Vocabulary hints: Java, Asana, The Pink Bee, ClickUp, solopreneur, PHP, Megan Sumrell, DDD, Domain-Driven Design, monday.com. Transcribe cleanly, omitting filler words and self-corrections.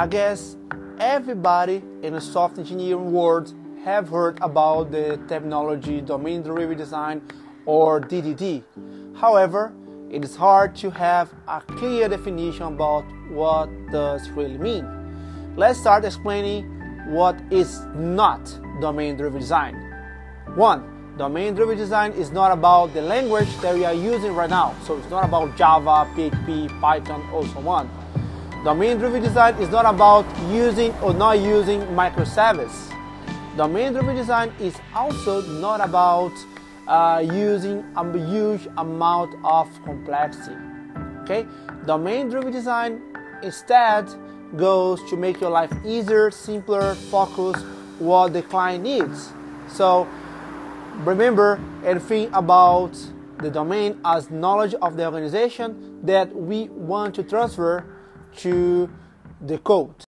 I guess everybody in the software engineering world have heard about the terminology Domain-Driven Design or DDD. However, it is hard to have a clear definition about what does really mean. Let's start explaining what is not Domain-Driven Design. 1. Domain-Driven Design is not about the language that we are using right now. So it's not about Java, PHP, Python, or so on. Domain-Driven Design is not about using or not using microservice. Domain-Driven Design is also not about using a huge amount of complexity. Okay, Domain-Driven Design instead goes to make your life easier, simpler, focus what the client needs. So remember everything about the domain as knowledge of the organization that we want to transfer to the code.